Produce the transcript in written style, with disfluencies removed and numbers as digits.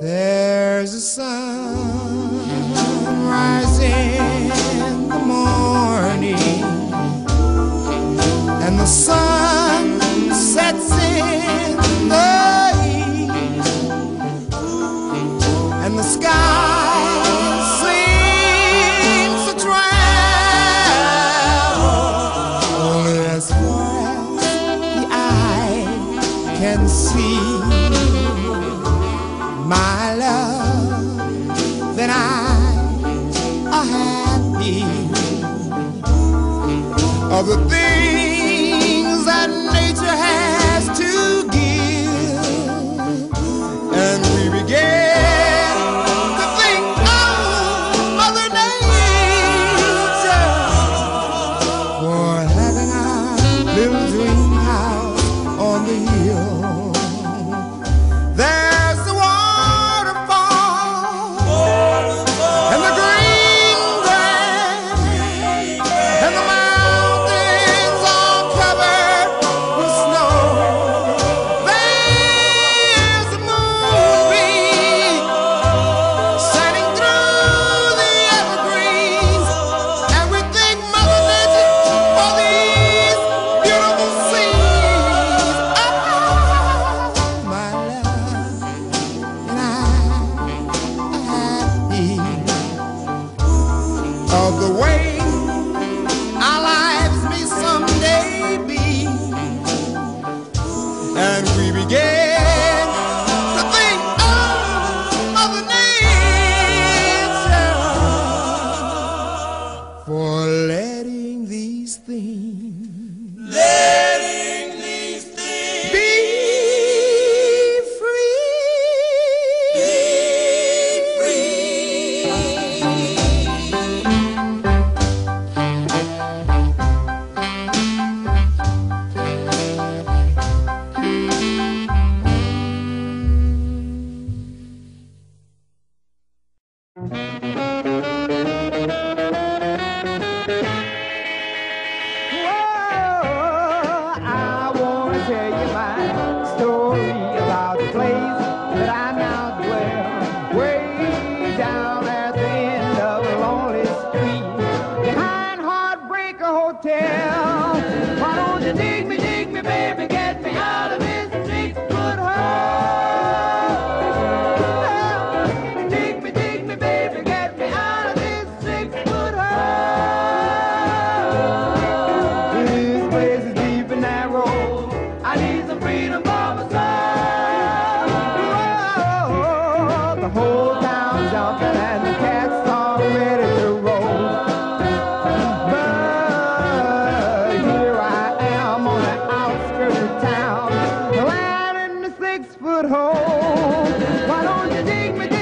There's a sun rising in the morning, and the sun sets in the east, and the sky seems to travel only as far as the eye can see. My love, then I are happy of the things that nature has to give, and we begin to think of Mother Nature for having our little dream house on the hill. There's the of the way our lives may someday be, and we begin to think of Mother Nature for letting these things be free. Town, the lad in the 6-foot hole. Why don't you dig me?